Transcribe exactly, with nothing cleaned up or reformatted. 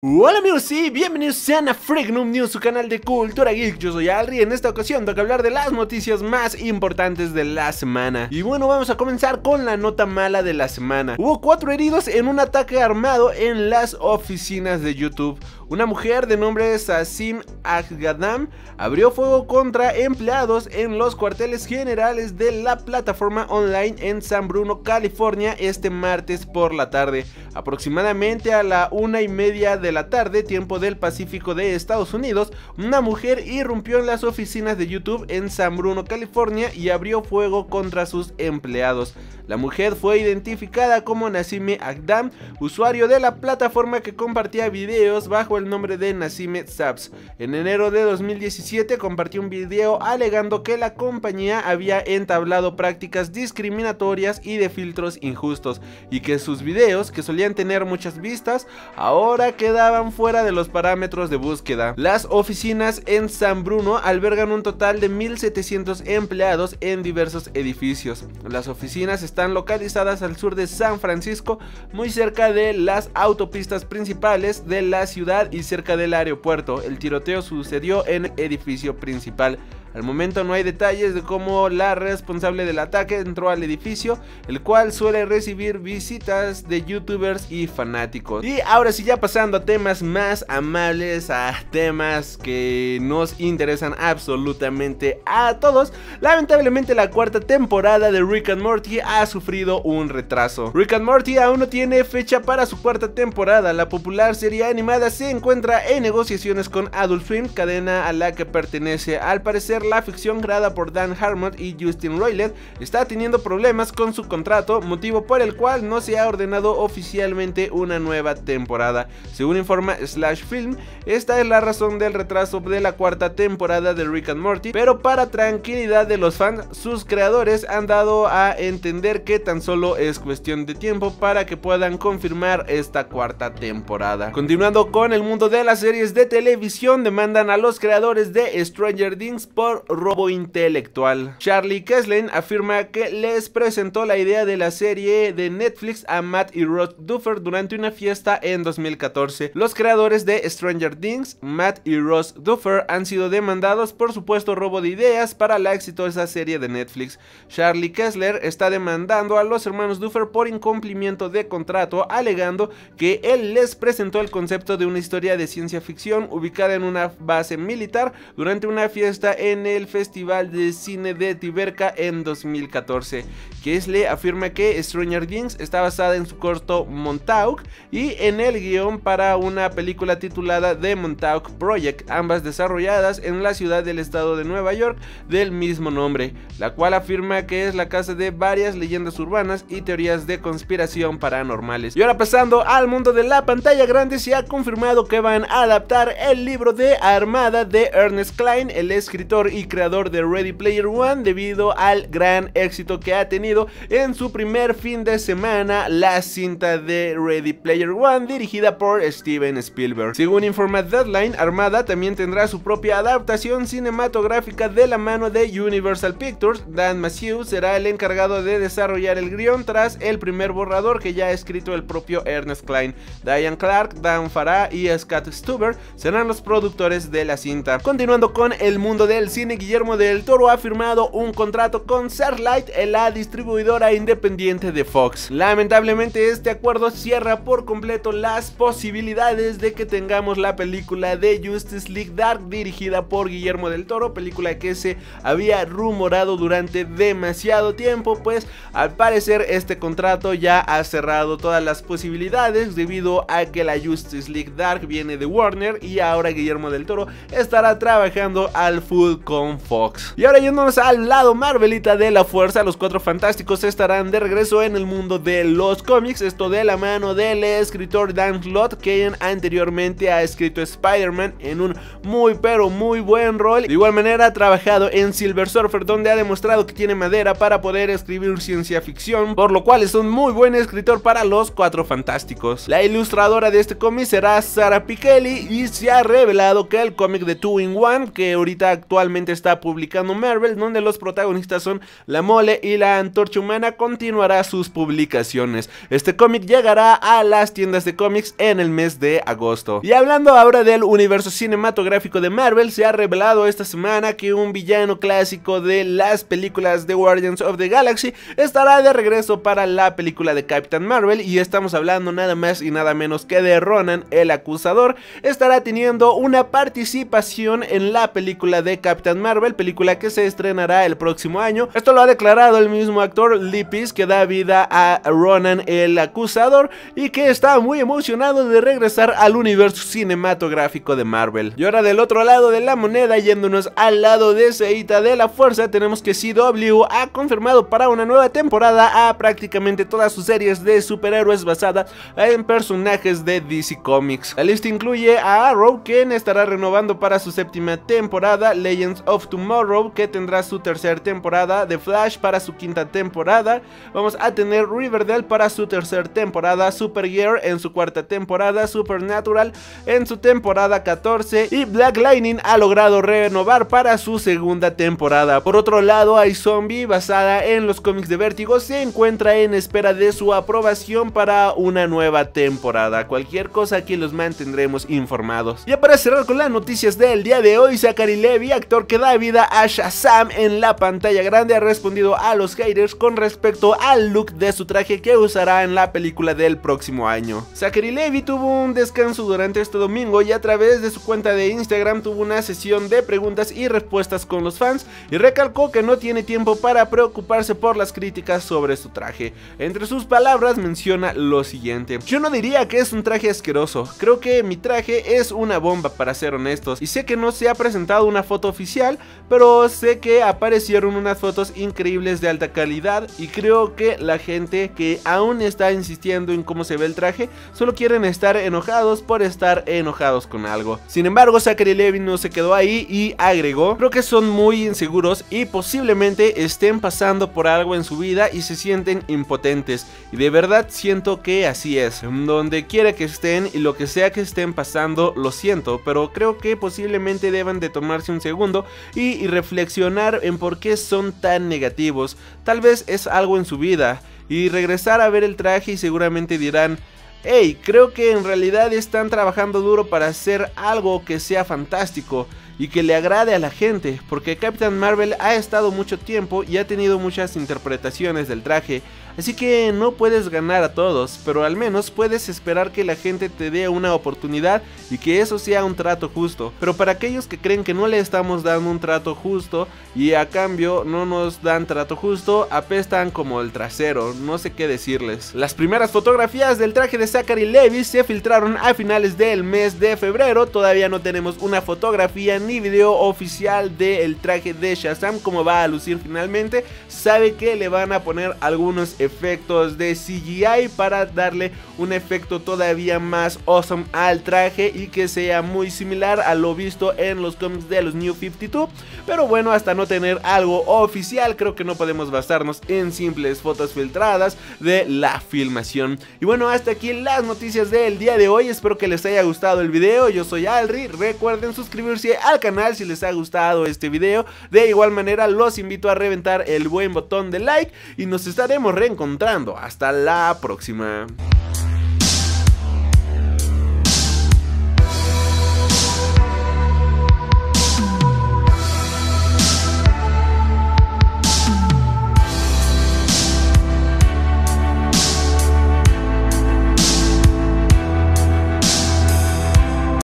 Hola amigos y bienvenidos sean a FreakNoobNews, su canal de cultura geek. Yo soy Alri y en esta ocasión toca hablar de las noticias más importantes de la semana. Y bueno, vamos a comenzar con la nota mala de la semana. Hubo cuatro heridos en un ataque armado en las oficinas de YouTube. Una mujer de nombre Nasim Aghdam abrió fuego contra empleados en los cuarteles generales de la plataforma online en San Bruno, California, este martes por la tarde, aproximadamente a la una y media de De la tarde, tiempo del Pacífico de Estados Unidos. Una mujer irrumpió en las oficinas de YouTube en San Bruno, California, y abrió fuego contra sus empleados. La mujer fue identificada como Nasim Aghdam, usuario de la plataforma que compartía videos bajo el nombre de Nasimet Subs. En enero de dos mil diecisiete compartió un video alegando que la compañía había entablado prácticas discriminatorias y de filtros injustos, y que sus videos, que solían tener muchas vistas, ahora quedan Quedaban fuera de los parámetros de búsqueda. Las oficinas en San Bruno albergan un total de mil setecientos empleados en diversos edificios. Las oficinas están localizadas al sur de San Francisco, muy cerca de las autopistas principales de la ciudad y cerca del aeropuerto. El tiroteo sucedió en el edificio principal. Al momento no hay detalles de cómo la responsable del ataque entró al edificio, el cual suele recibir visitas de youtubers y fanáticos. Y ahora sí, ya pasando a temas más amables, a temas que nos interesan absolutamente a todos. Lamentablemente, la cuarta temporada de Rick and Morty ha sufrido un retraso. Rick and Morty aún no tiene fecha para su cuarta temporada. La popular serie animada se encuentra en negociaciones con Adult Swim, cadena a la que pertenece. Al parecer, la ficción creada por Dan Harmon y Justin Roiland está teniendo problemas con su contrato, motivo por el cual no se ha ordenado oficialmente una nueva temporada. Según informa Slash Film, esta es la razón del retraso de la cuarta temporada de Rick and Morty, pero para tranquilidad de los fans, sus creadores han dado a entender que tan solo es cuestión de tiempo para que puedan confirmar esta cuarta temporada. Continuando con el mundo de las series de televisión, demandan a los creadores de Stranger Things por robo intelectual. Charlie Kessler afirma que les presentó la idea de la serie de Netflix a Matt y Ross Duffer durante una fiesta en dos mil catorce. Los creadores de Stranger Things, Matt y Ross Duffer, han sido demandados por supuesto robo de ideas para la exitosa serie de Netflix. Charlie Kessler está demandando a los hermanos Duffer por incumplimiento de contrato, alegando que él les presentó el concepto de una historia de ciencia ficción ubicada en una base militar durante una fiesta en en el Festival de Cine de Tiberca en dos mil catorce. Kessler afirma que Stranger Things está basada en su corto Montauk y en el guión para una película titulada The Montauk Project, ambas desarrolladas en la ciudad del estado de Nueva York del mismo nombre, la cual afirma que es la casa de varias leyendas urbanas y teorías de conspiración paranormales. Y ahora pasando al mundo de la pantalla grande, se ha confirmado que van a adaptar el libro de Armada de Ernest Cline, el escritor y creador de Ready Player One, debido al gran éxito que ha tenido en su primer fin de semana la cinta de Ready Player One dirigida por Steven Spielberg. Según informa Deadline, Armada también tendrá su propia adaptación cinematográfica de la mano de Universal Pictures. Dan Matthews será el encargado de desarrollar el guión tras el primer borrador que ya ha escrito el propio Ernest Cline. Diane Clark, Dan Farah y Scott Stuber serán los productores de la cinta. Continuando con el mundo del cine, Guillermo del Toro ha firmado un contrato con Starlight, la distribuidora independiente de Fox. Lamentablemente, este acuerdo cierra por completo las posibilidades de que tengamos la película de Justice League Dark dirigida por Guillermo del Toro, película que se había rumorado durante demasiado tiempo. Pues al parecer este contrato ya ha cerrado todas las posibilidades, debido a que la Justice League Dark viene de Warner y ahora Guillermo del Toro estará trabajando al full con Fox. Y ahora yéndonos al lado Marvelita de la fuerza, los Cuatro Fantásticos estarán de regreso en el mundo de los cómics, esto de la mano del escritor Dan Slott, quien anteriormente ha escrito Spider-Man en un muy pero muy buen rol. De igual manera ha trabajado en Silver Surfer, donde ha demostrado que tiene madera para poder escribir ciencia ficción, por lo cual es un muy buen escritor para los Cuatro Fantásticos. La ilustradora de este cómic será Sarah Pichelli y se ha revelado que el cómic de Two in One, que ahorita actualmente actualmente está publicando Marvel, donde los protagonistas son la Mole y la Antorcha Humana, continuará sus publicaciones. Este cómic llegará a las tiendas de cómics en el mes de agosto. Y hablando ahora del universo cinematográfico de Marvel, se ha revelado esta semana que un villano clásico de las películas de Guardians of the Galaxy estará de regreso para la película de Captain Marvel, y estamos hablando nada más y nada menos que de Ronan, el acusador. Estará teniendo una participación en la película de Captain Marvel, película que se estrenará el próximo año. Esto lo ha declarado el mismo actor Lee Pace, que da vida a Ronan el acusador, y que está muy emocionado de regresar al universo cinematográfico de Marvel. Y ahora del otro lado de la moneda, yéndonos al lado de Ceita de la Fuerza, tenemos que C W ha confirmado para una nueva temporada a prácticamente todas sus series de superhéroes basadas en personajes de D C Comics. La lista incluye a Arrow, quien estará renovando para su séptima temporada, Legends of Tomorrow, que tendrá su tercera temporada, The Flash para su quinta temporada, vamos a tener Riverdale para su tercera temporada, Supergirl en su cuarta temporada, Supernatural en su temporada catorce, y Black Lightning ha logrado renovar para su segunda temporada. Por otro lado, iZombie, basada en los cómics de Vértigo, se encuentra en espera de su aprobación para una nueva temporada. Cualquier cosa aquí los mantendremos informados. Ya para cerrar con las noticias del día de hoy, Zachary Levi, actor que da vida a Shazam en la pantalla grande, ha respondido a los haters con respecto al look de su traje que usará en la película del próximo año. Zachary Levi tuvo un descanso durante este domingo y a través de su cuenta de Instagram tuvo una sesión de preguntas y respuestas con los fans, y recalcó que no tiene tiempo para preocuparse por las críticas sobre su traje. Entre sus palabras menciona lo siguiente: yo no diría que es un traje asqueroso, creo que mi traje es una bomba, para ser honestos, y sé que no se ha presentado una foto oficial, pero sé que aparecieron unas fotos increíbles de alta calidad, y creo que la gente que aún está insistiendo en cómo se ve el traje solo quieren estar enojados por estar enojados con algo. Sin embargo, Zachary Levi no se quedó ahí y agregó: creo que son muy inseguros y posiblemente estén pasando por algo en su vida y se sienten impotentes, y de verdad siento que así es. Donde quiera que estén y lo que sea que estén pasando, lo siento, pero creo que posiblemente deban de tomarse un segundo y, y reflexionar en por qué son tan negativos. Tal vez es algo en su vida, y regresar a ver el traje y seguramente dirán: hey, creo que en realidad están trabajando duro para hacer algo que sea fantástico y que le agrade a la gente, porque Captain Marvel ha estado mucho tiempo y ha tenido muchas interpretaciones del traje, así que no puedes ganar a todos, pero al menos puedes esperar que la gente te dé una oportunidad y que eso sea un trato justo. Pero para aquellos que creen que no le estamos dando un trato justo y a cambio no nos dan trato justo, apestan como el trasero, no sé qué decirles. Las primeras fotografías del traje de Zachary Levi se filtraron a finales del mes de febrero. Todavía no tenemos una fotografía ni video oficial del traje de Shazam, como va a lucir finalmente. Sabe que le van a poner algunos efectos efectos de C G I para darle un efecto todavía más awesome al traje y que sea muy similar a lo visto en los cómics de los New cincuenta y dos, pero bueno, hasta no tener algo oficial, creo que no podemos basarnos en simples fotos filtradas de la filmación. Y bueno, hasta aquí las noticias del día de hoy. Espero que les haya gustado el video. Yo soy Alri, recuerden suscribirse al canal si les ha gustado este video, de igual manera los invito a reventar el buen botón de like y nos estaremos reencontrando encontrando. Hasta la próxima.